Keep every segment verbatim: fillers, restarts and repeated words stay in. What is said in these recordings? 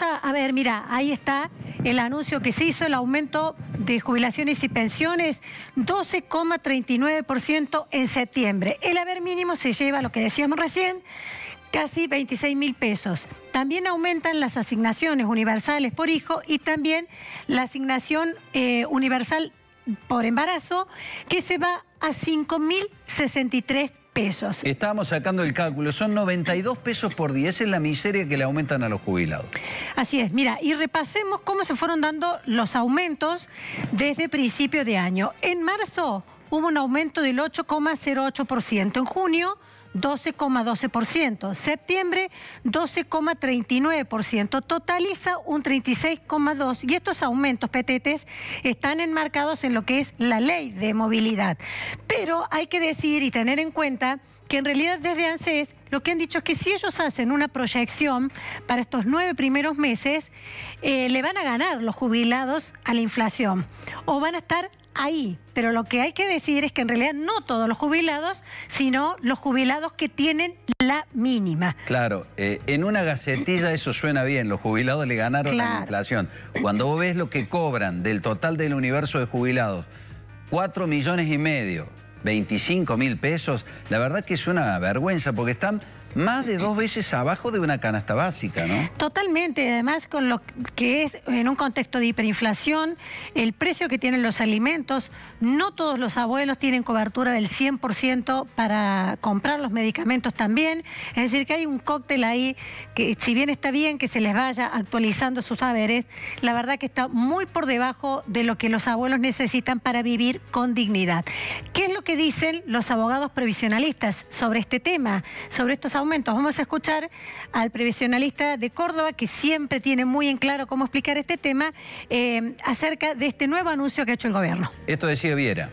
vamos a, a ver, mira, ahí está el anuncio que se hizo, el aumento de jubilaciones y pensiones, doce coma treinta y nueve por ciento en septiembre. El haber mínimo se lleva, lo que decíamos recién, casi veintiséis mil pesos. También aumentan las asignaciones universales por hijo y también la asignación eh, universal por embarazo, que se va a cinco mil sesenta y tres pesos. Estábamos sacando el cálculo, son noventa y dos pesos por día, esa es la miseria que le aumentan a los jubilados. Así es, mira, y repasemos cómo se fueron dando los aumentos desde principio de año. En marzo hubo un aumento del ocho coma cero ocho por ciento, en junio doce coma doce por ciento, septiembre doce coma treinta y nueve por ciento, totaliza un treinta y seis coma dos por ciento, y estos aumentos, Petetes, están enmarcados en lo que es la ley de movilidad. Pero hay que decir y tener en cuenta que en realidad desde ANSES lo que han dicho es que si ellos hacen una proyección para estos nueve primeros meses, eh, le van a ganar los jubilados a la inflación o van a estar ahí, pero lo que hay que decir es que en realidad no todos los jubilados, sino los jubilados que tienen la mínima. Claro, eh, en una gacetilla eso suena bien, los jubilados le ganaron claro. a la inflación. Cuando vos ves lo que cobran del total del universo de jubilados, cuatro millones y medio, veinticinco mil pesos, la verdad que es una vergüenza porque están más de dos veces abajo de una canasta básica, ¿no? Totalmente, además con lo que es en un contexto de hiperinflación, el precio que tienen los alimentos, no todos los abuelos tienen cobertura del cien por ciento para comprar los medicamentos también, es decir que hay un cóctel ahí que si bien está bien que se les vaya actualizando sus haberes, la verdad que está muy por debajo de lo que los abuelos necesitan para vivir con dignidad. ¿Qué es lo que dicen los abogados previsionalistas sobre este tema, sobre estos aumentos? Vamos a escuchar al previsionalista de Córdoba, que siempre tiene muy en claro cómo explicar este tema, eh, acerca de este nuevo anuncio que ha hecho el gobierno. Esto decía Viera.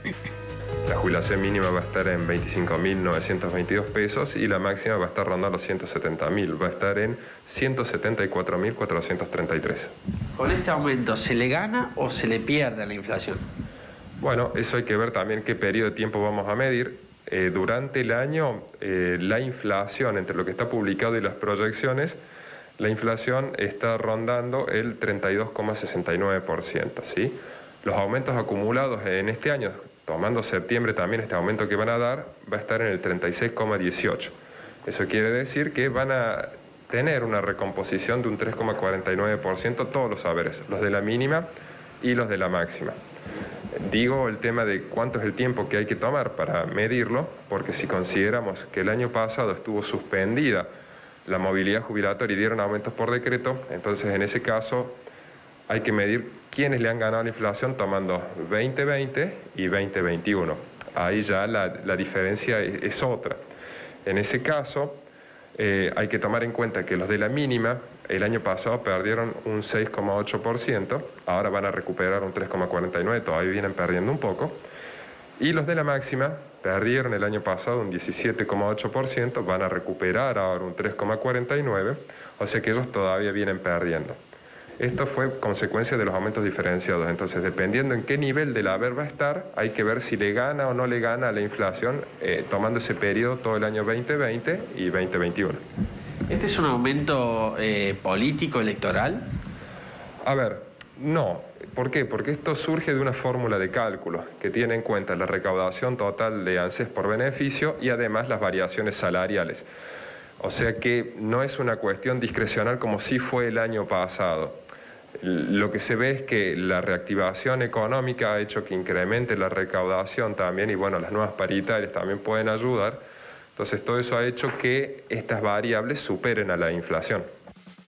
La jubilación mínima va a estar en veinticinco mil novecientos veintidós pesos y la máxima va a estar rondando los ciento setenta mil, va a estar en ciento setenta y cuatro mil cuatrocientos treinta y tres. ¿Con este aumento se le gana o se le pierde la inflación? Bueno, eso hay que ver también qué periodo de tiempo vamos a medir. Eh, durante el año, eh, la inflación, entre lo que está publicado y las proyecciones, la inflación está rondando el treinta y dos coma sesenta y nueve por ciento, ¿sí? Los aumentos acumulados en este año, tomando septiembre también este aumento que van a dar, va a estar en el treinta y seis coma dieciocho por ciento. Eso quiere decir que van a tener una recomposición de un tres coma cuarenta y nueve por ciento todos los haberes, los de la mínima y los de la máxima. Digo el tema de cuánto es el tiempo que hay que tomar para medirlo, porque si consideramos que el año pasado estuvo suspendida la movilidad jubilatoria y dieron aumentos por decreto, entonces en ese caso hay que medir quiénes le han ganado la inflación tomando veinte veinte y veinte veintiuno. Ahí ya la, la diferencia es, es otra. En ese caso eh, hay que tomar en cuenta que los de la mínima el año pasado perdieron un seis coma ocho por ciento, ahora van a recuperar un tres coma cuarenta y nueve por ciento, todavía vienen perdiendo un poco. Y los de la máxima perdieron el año pasado un diecisiete coma ocho por ciento, van a recuperar ahora un tres coma cuarenta y nueve por ciento, o sea que ellos todavía vienen perdiendo. Esto fue consecuencia de los aumentos diferenciados, entonces dependiendo en qué nivel del haber va a estar, hay que ver si le gana o no le gana a la inflación, eh, tomando ese periodo todo el año veinte veinte y veinte veintiuno. ¿Este es un aumento eh, político, electoral? A ver, no. ¿Por qué? Porque esto surge de una fórmula de cálculo que tiene en cuenta la recaudación total de ANSES por beneficio y además las variaciones salariales. O sea que no es una cuestión discrecional como sí fue el año pasado. Lo que se ve es que la reactivación económica ha hecho que incremente la recaudación también y bueno, las nuevas paritarias también pueden ayudar. Entonces, todo eso ha hecho que estas variables superen a la inflación.